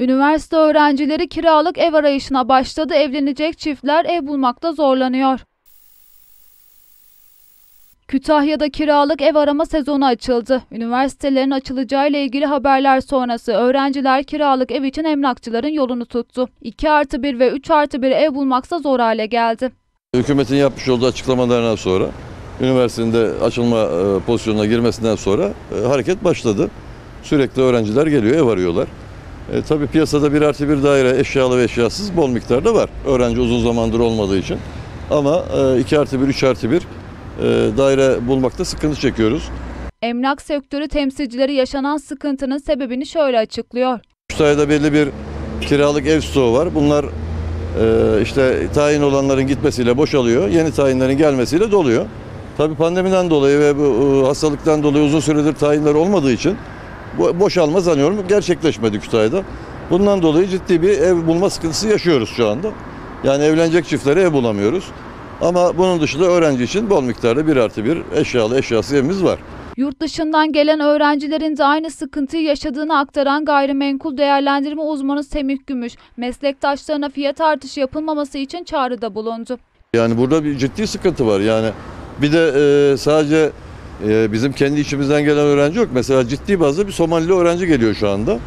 Üniversite öğrencileri kiralık ev arayışına başladı. Evlenecek çiftler ev bulmakta zorlanıyor. Kütahya'da kiralık ev arama sezonu açıldı. Üniversitelerin açılacağıyla ilgili haberler sonrası öğrenciler kiralık ev için emlakçıların yolunu tuttu. 2+1 ve 3+1 ev bulmaksa zor hale geldi. Hükümetin yapmış olduğu açıklamalarından sonra, üniversitenin de açılma pozisyonuna girmesinden sonra hareket başladı. Sürekli öğrenciler geliyor, ev arıyorlar. Tabii piyasada 1+1 daire eşyalı ve eşyasız bol miktarda var. Öğrenci uzun zamandır olmadığı için. Ama 2+1, 3+1 daire bulmakta sıkıntı çekiyoruz. Emlak sektörü temsilcileri yaşanan sıkıntının sebebini şöyle açıklıyor. Kütahya'da belli bir kiralık ev stoğu var. Bunlar işte tayin olanların gitmesiyle boşalıyor. Yeni tayinlerin gelmesiyle doluyor. Tabii pandemiden dolayı ve bu hastalıktan dolayı uzun süredir tayinler olmadığı için boşalma sanıyorum gerçekleşmedi Kütahya'da. Bundan dolayı ciddi bir ev bulma sıkıntısı yaşıyoruz şu anda. Yani evlenecek çiftlere ev bulamıyoruz. Ama bunun dışında öğrenci için bol miktarda 1+1 eşyalı eşyasız evimiz var. Yurt dışından gelen öğrencilerin de aynı sıkıntıyı yaşadığını aktaran gayrimenkul değerlendirme uzmanı Semih Gümüş, meslektaşlarına fiyat artışı yapılmaması için çağrıda bulundu. Yani burada bir ciddi sıkıntı var. Yani bir de sadece bizim kendi içimizden gelen öğrenci yok. Mesela ciddi bazda bir Somalili öğrenci geliyor şu anda.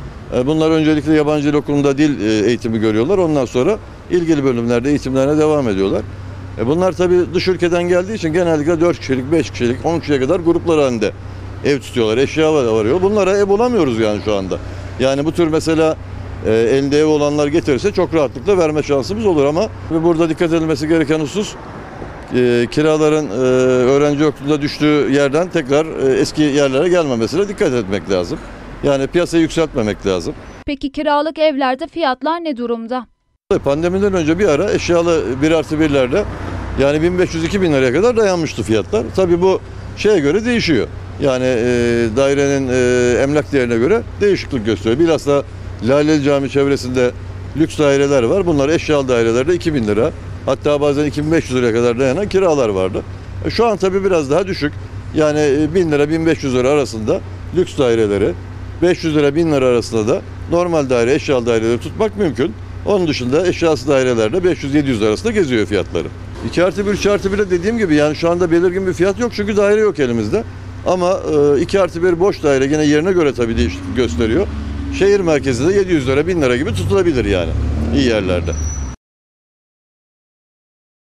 Bunlar öncelikle yabancı dil okulunda dil eğitimi görüyorlar. Ondan sonra ilgili bölümlerde eğitimlerine devam ediyorlar. Bunlar tabii dış ülkeden geldiği için genellikle 4 kişilik, 5 kişilik, 10 kişiye kadar gruplar halinde ev tutuyorlar, eşya varıyor. Bunlara ev bulamıyoruz yani şu anda. Yani bu tür mesela elinde ev olanlar getirirse çok rahatlıkla verme şansımız olur ama burada dikkat edilmesi gereken husus kiraların öğrenci yokluğunda düştüğü yerden tekrar eski yerlere gelmemesine dikkat etmek lazım. Yani piyasayı yükseltmemek lazım. Peki kiralık evlerde fiyatlar ne durumda? Pandemiden önce bir ara eşyalı 1+1'lerde yani 1500-2000 liraya kadar dayanmıştı fiyatlar. Tabii bu şeye göre değişiyor. Yani dairenin emlak değerine göre değişiklik gösteriyor. Bilhassa Laleli Camii çevresinde lüks daireler var. Bunlar eşyalı dairelerde 2000 lira hatta bazen 2500 liraya kadar dayanan kiralar vardı. Şu an tabii biraz daha düşük. Yani 1000 lira 1500 lira arasında lüks daireleri 500 lira 1000 lira arasında da normal daire eşyalı daireleri tutmak mümkün. Onun dışında eşyasız dairelerde 500-700 arasında geziyor fiyatları. 2+1, 3+1'e dediğim gibi yani şu anda belirgin bir fiyat yok çünkü daire yok elimizde. Ama 2+1 boş daire yine yerine göre tabii değişiklik gösteriyor. Şehir merkezinde 700 lira, 1000 lira gibi tutulabilir yani iyi yerlerde.